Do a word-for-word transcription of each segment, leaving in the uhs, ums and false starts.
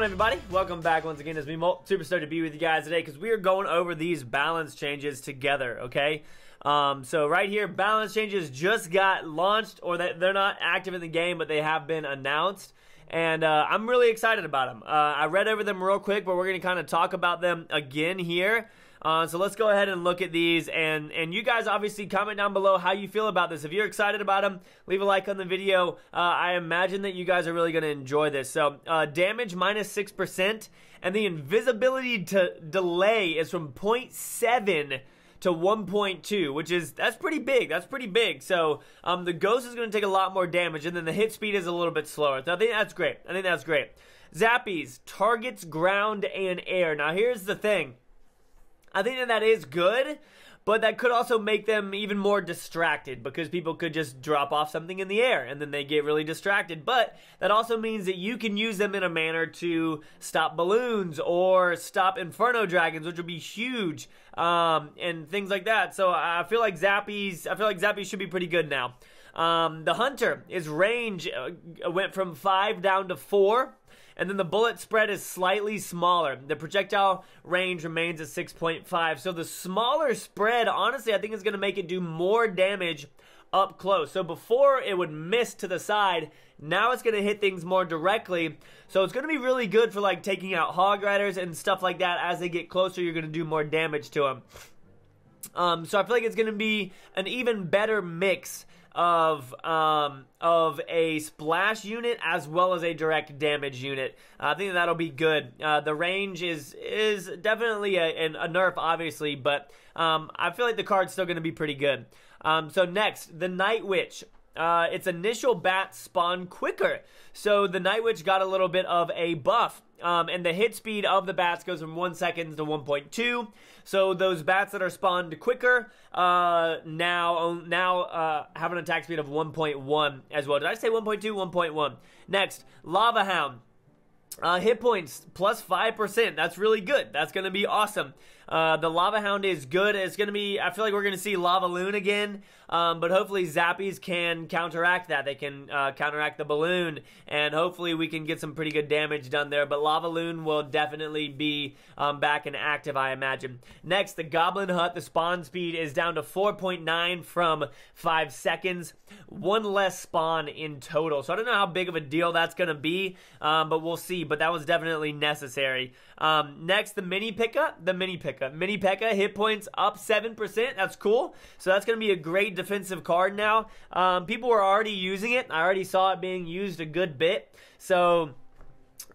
on, everybody? Welcome back once again. It's me, Molt. Super stoked to be with you guys today because we are going over these balance changes together, okay? Um, so right here, balance changes just got launched, or that they're not active in the game, but they have been announced. And uh, I'm really excited about them. Uh, I read over them real quick, but we're going to kind of talk about them again here. Uh, so let's go ahead and look at these, and, and you guys obviously comment down below how you feel about this. If you're excited about them, leave a like on the video. Uh, I imagine that you guys are really going to enjoy this. So uh, damage minus six percent, and the invisibility to delay is from zero point seven to one point two, which is, that's pretty big, that's pretty big. So um, the ghost is gonna take a lot more damage, and then the hit speed is a little bit slower. So I think that's great, I think that's great. Zappies, targets ground and air. Now here's the thing, I think that that is good, but that could also make them even more distracted because people could just drop off something in the air and then they get really distracted. But that also means that you can use them in a manner to stop balloons or stop Inferno Dragons, which would be huge, um, and things like that. So I feel like Zappies, I feel like Zappies should be pretty good now. Um, the Hunter, his range uh, went from five down to four. And then the bullet spread is slightly smaller. The projectile range remains at six point five. So the smaller spread, honestly, I think is going to make it do more damage up close. So before it would miss to the side, now it's going to hit things more directly. So it's going to be really good for like taking out hog riders and stuff like that. As they get closer, you're going to do more damage to them. Um, so I feel like it's going to be an even better mix of um of a splash unit as well as a direct damage unit. uh, I think that'll be good. Uh, the range is is definitely a, a nerf, obviously, but um I feel like the card's still going to be pretty good. Um so next, the Night Witch. Uh its initial bats spawn quicker, so the Night Witch got a little bit of a buff. Um, and the hit speed of the bats goes from one second to one point two. So those bats that are spawned quicker uh, now now uh, have an attack speed of one point one as well. Did I say one point two? one point one. Next, Lava Hound. Uh, hit points plus five percent. That's really good. That's going to be awesome. Uh, the Lava Hound is good. It's going to be, I feel like we're going to see Lava Loon again, um, but hopefully Zappies can counteract that. They can uh, counteract the balloon, and hopefully we can get some pretty good damage done there. But Lava Loon will definitely be um, back and active, I imagine. Next, the Goblin Hut. The spawn speed is down to four point nine from five seconds. One less spawn in total. So I don't know how big of a deal that's going to be, um, but we'll see. But that was definitely necessary. Um, next, the mini P.E.K.K.A. The mini P.E.K.K.A. Mini P.E.K.K.A. hit points up seven percent. That's cool. So that's going to be a great defensive card now. Um, people were already using it. I already saw it being used a good bit. So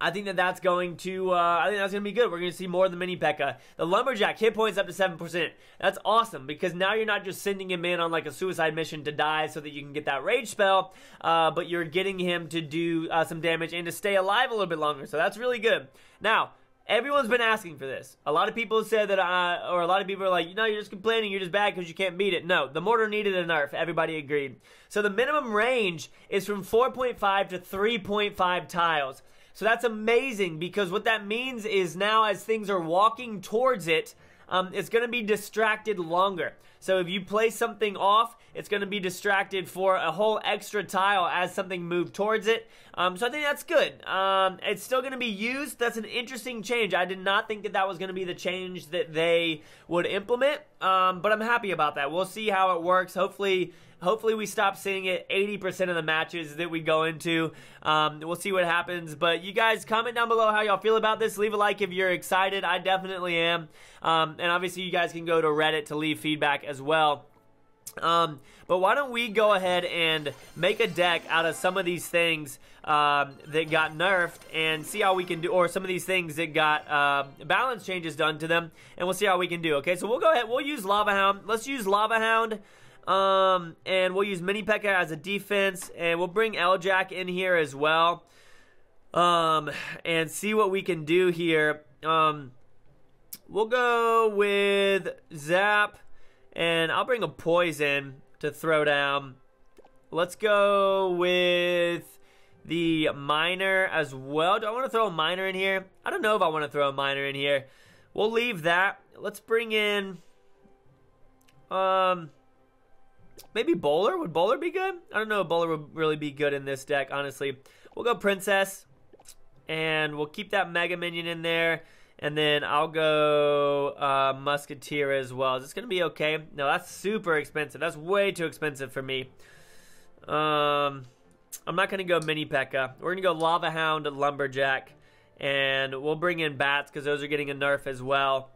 I think that that's going to, uh, I think that's going to be good. We're going to see more of the mini P.E.K.K.A. The Lumberjack, hit points up to seven percent. That's awesome, because now you're not just sending him in on like a suicide mission to die so that you can get that rage spell, uh, but you're getting him to do uh, some damage and to stay alive a little bit longer. So that's really good. Now, everyone's been asking for this. A lot of people said that, uh, or a lot of people are like, you know, you're just complaining, you're just bad because you can't beat it. No, the mortar needed a nerf. Everybody agreed. So the minimum range is from four point five to three point five tiles. So that's amazing, because what that means is now as things are walking towards it, um, it's going to be distracted longer. So if you play something off, it's going to be distracted for a whole extra tile as something moved towards it. Um, so I think that's good. Um, it's still going to be used. That's an interesting change. I did not think that that was going to be the change that they would implement, um, but I'm happy about that. We'll see how it works. Hopefully... Hopefully we stop seeing it eighty percent of the matches that we go into. Um, we'll see what happens. But you guys, comment down below how y'all feel about this. Leave a like if you're excited. I definitely am. Um, and obviously you guys can go to Reddit to leave feedback as well. Um, but why don't we go ahead and make a deck out of some of these things um, that got nerfed, and see how we can do, or some of these things that got uh, balance changes done to them, and we'll see how we can do. Okay, so we'll go ahead. We'll use Lava Hound. Let's use Lava Hound. Um, and we'll use mini P.E.K.K.A. as a defense, and we'll bring L-Jack in here as well. Um, and see what we can do here. Um, we'll go with Zap, and I'll bring a Poison to throw down. Let's go with the Miner as well. Do I want to throw a Miner in here? I don't know if I want to throw a Miner in here. We'll leave that. Let's bring in, um... maybe Bowler. Would Bowler be good? I don't know if Bowler would really be good in this deck, honestly. We'll go Princess. and we'll keep that Mega Minion in there. And then I'll go uh, Musketeer as well. Is this going to be okay? No, that's super expensive. That's way too expensive for me. Um, I'm not going to go Mini P E K K A. We're going to go Lava Hound, Lumberjack. And we'll bring in Bats because those are getting a nerf as well.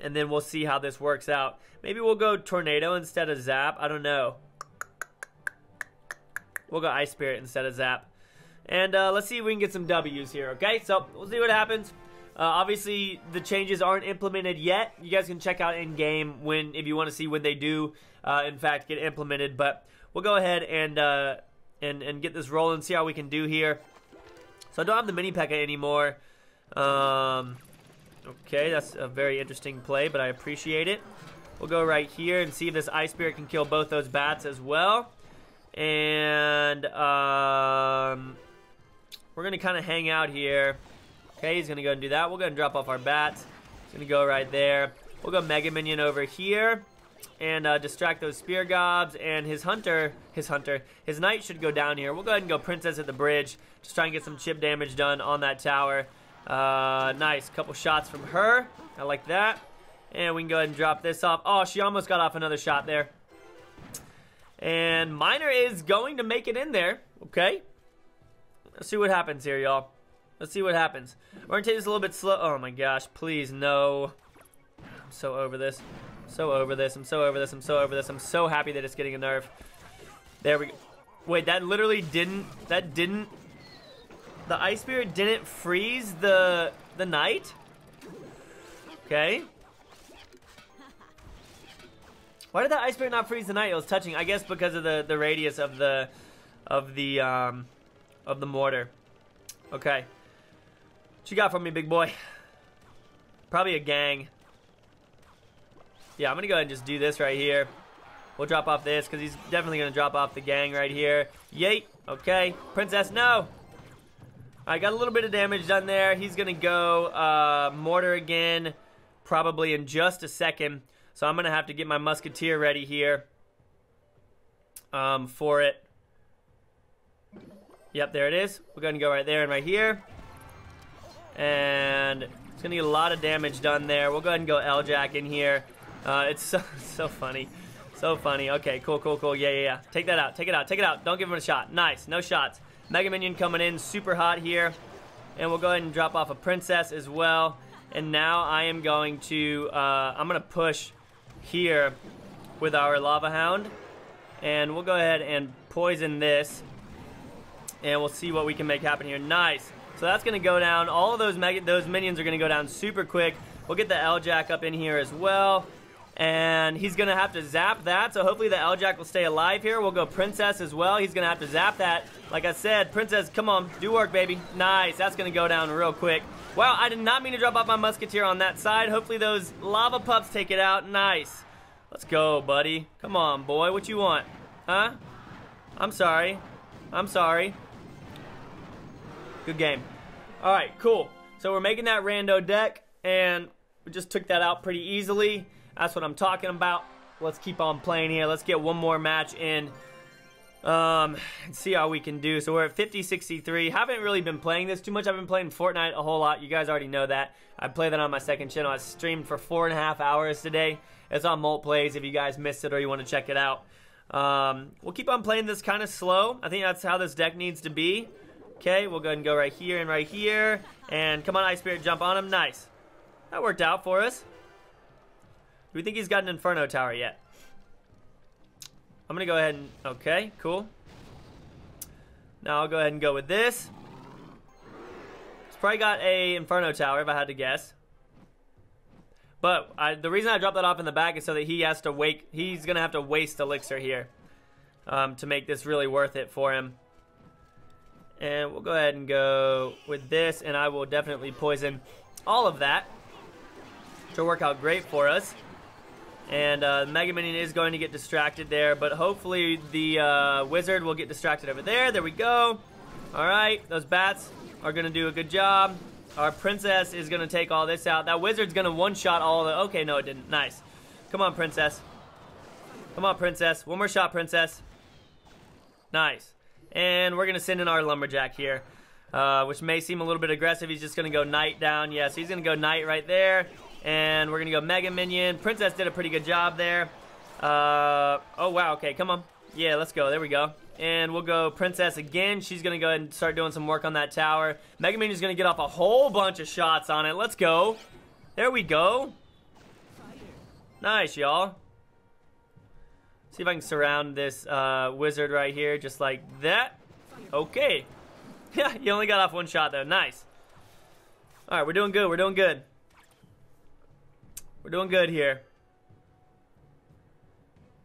And then we'll see how this works out. Maybe we'll go Tornado instead of Zap. I don't know. We'll go Ice Spirit instead of Zap. And uh, let's see if we can get some W's here, okay? So we'll see what happens. Uh, obviously, the changes aren't implemented yet. You guys can check out in-game when, if you want to see when they do, uh, in fact, get implemented. But we'll go ahead and, uh, and, and get this rolling, see how we can do here. So I don't have the Mini P E K K A anymore. Um, okay, that's a very interesting play, but I appreciate it. We'll go right here and see if this Ice Spirit can kill both those bats as well. And um, we're going to kind of hang out here. Okay, he's going to go and do that. We'll go and drop off our bats. He's going to go right there. We'll go Mega Minion over here and uh, distract those Spear Gobs. And his hunter, his hunter, his knight should go down here. We'll go ahead and go Princess at the bridge. Just try and get some chip damage done on that tower. Uh, nice. Couple shots from her. I like that. And we can go ahead and drop this off. Oh, she almost got off another shot there. And Miner is going to make it in there. Okay. Let's see what happens here, y'all. Let's see what happens. We're going to take this a little bit slow. Oh, my gosh. Please, no. I'm so over this. So over this. I'm so over this. I'm so over this. I'm so happy that it's getting a nerf. There we go. Wait, that literally didn't. That didn't. The Ice Spirit didn't freeze the, the knight? Okay. Why did that Ice Spirit not freeze the knight? It was touching. I guess because of the, the radius of the, of the, um, of the mortar. Okay. What you got for me, big boy? Probably a gang. Yeah, I'm going to go ahead and just do this right here. We'll drop off this because he's definitely going to drop off the gang right here. Yay. Okay. Princess, no. I got a little bit of damage done there. He's going to go uh, mortar again probably in just a second. So I'm going to have to get my musketeer ready here um, for it. Yep, there it is. We're going to go right there and right here. And it's going to get a lot of damage done there. We'll go ahead and go L-Jack in here. Uh, it's so, so funny. So funny. Okay, cool, cool, cool. Yeah, yeah, yeah. Take that out. Take it out. Take it out. Don't give him a shot. Nice. No shots. Mega Minion coming in super hot here. And we'll go ahead and drop off a Princess as well. And now I am going to, uh, I'm going to push here with our Lava Hound. And we'll go ahead and poison this. And we'll see what we can make happen here. Nice. So that's going to go down. All of those mega, those minions are going to go down super quick. We'll get the L-Jack up in here as well. And he's going to have to zap that. So hopefully the L-Jack will stay alive here. We'll go Princess as well. He's going to have to zap that. Like I said, Princess, come on. Do work, baby. Nice. That's going to go down real quick. Wow, I did not mean to drop off my Musketeer on that side. Hopefully those Lava Pups take it out. Nice. Let's go, buddy. Come on, boy. What you want? Huh? I'm sorry. I'm sorry. Good game. All right, cool. So we're making that rando deck, and we just took that out pretty easily. That's what I'm talking about. Let's keep on playing here. Let's get one more match in um, and see how we can do. So we're at fifty sixty-three. Haven't really been playing this too much. I've been playing Fortnite a whole lot. You guys already know that. I play that on my second channel. I streamed for four and a half hours today. It's on MoltPlays if you guys missed it or you want to check it out. Um, we'll keep on playing this kind of slow. I think that's how this deck needs to be. Okay, we'll go ahead and go right here and right here. And come on, Ice Spirit, jump on him. Nice. That worked out for us. Do we think he's got an Inferno Tower yet? I'm going to go ahead and... Okay, cool. Now I'll go ahead and go with this. It's probably got a Inferno Tower, if I had to guess. But I, the reason I dropped that off in the back is so that he has to wake... He's going to have to waste Elixir here um, to make this really worth it for him. And we'll go ahead and go with this, and I will definitely poison all of that. It'll work out great for us. And uh, Mega Minion is going to get distracted there, but hopefully the uh, Wizard will get distracted over there. There we go. All right, those bats are going to do a good job. Our Princess is going to take all this out. That Wizard's going to one-shot all the... Okay, no, it didn't. Nice. Come on, Princess. Come on, Princess. One more shot, Princess. Nice. And we're going to send in our Lumberjack here. uh, which may seem a little bit aggressive. He's just going to go Knight down. Yeah, so he's going to go Knight right there. And we're going to go Mega Minion. Princess did a pretty good job there. Uh, oh, wow. Okay, come on. Yeah, let's go. There we go. And we'll go Princess again. She's going to go ahead and start doing some work on that tower. Mega Minion's going to get off a whole bunch of shots on it. Let's go. There we go. Nice, y'all. See if I can surround this uh, wizard right here just like that. Okay. Yeah, you only got off one shot, though. Nice. All right, we're doing good. We're doing good. We're doing good here.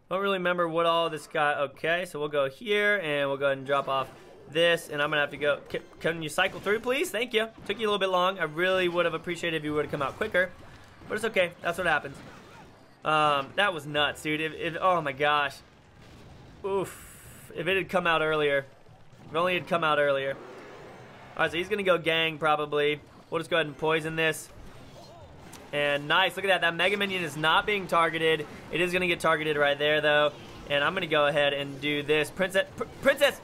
Don't really remember what all this got. Okay, so we'll go here, and we'll go ahead and drop off this, and I'm going to have to go. Can, can you cycle through, please? Thank you. Took you a little bit long. I really would have appreciated if you would have come out quicker, but it's okay. That's what happens. Um, that was nuts, dude. It, it, oh, my gosh. Oof. If it had come out earlier. If only it had come out earlier. All right, so he's going to go gang, probably. We'll just go ahead and poison this. And nice. Look at that. That Mega Minion is not being targeted. It is going to get targeted right there, though. And I'm going to go ahead and do this. Princess. Pr princess!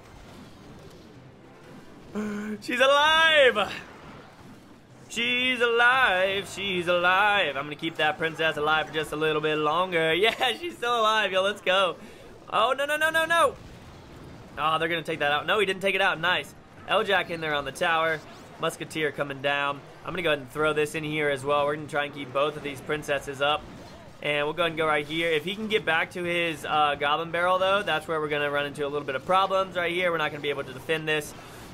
She's alive! She's alive, she's alive. I'm gonna keep that princess alive for just a little bit longer. Yeah, she's still alive, yo, let's go. Oh, no, no, no, no, no. Oh, they're gonna take that out. No, he didn't take it out, nice. L-Jack in there on the tower. Musketeer coming down. I'm gonna go ahead and throw this in here as well. We're gonna try and keep both of these princesses up. And we'll go ahead and go right here. If he can get back to his uh, goblin barrel though, that's where we're gonna run into a little bit of problems right here. We're not gonna be able to defend this.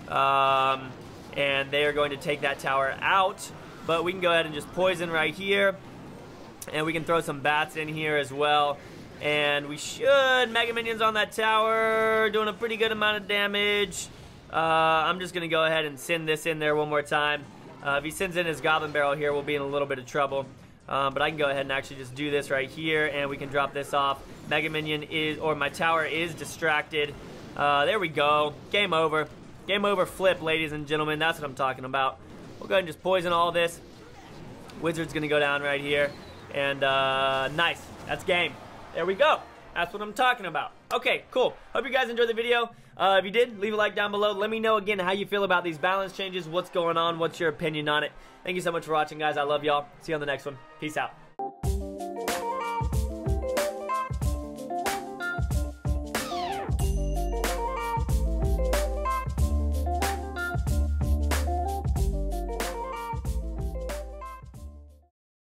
Um, And they are going to take that tower out. But we can go ahead and just poison right here. And we can throw some bats in here as well. And we should. Mega Minions on that tower. Doing a pretty good amount of damage. Uh, I'm just going to go ahead and send this in there one more time. Uh, if he sends in his Goblin Barrel here, we'll be in a little bit of trouble. Um, but I can go ahead and actually just do this right here. And we can drop this off. Mega Minion is, or my tower is distracted. Uh, there we go. Game over. Game over flip, ladies and gentlemen. That's what I'm talking about. We'll go ahead and just poison all this. Wizard's going to go down right here. And uh, nice. That's game. There we go. That's what I'm talking about. Okay, cool. Hope you guys enjoyed the video. Uh, if you did, leave a like down below. Let me know again how you feel about these balance changes. What's going on? What's your opinion on it? Thank you so much for watching, guys. I love y'all. See you on the next one. Peace out.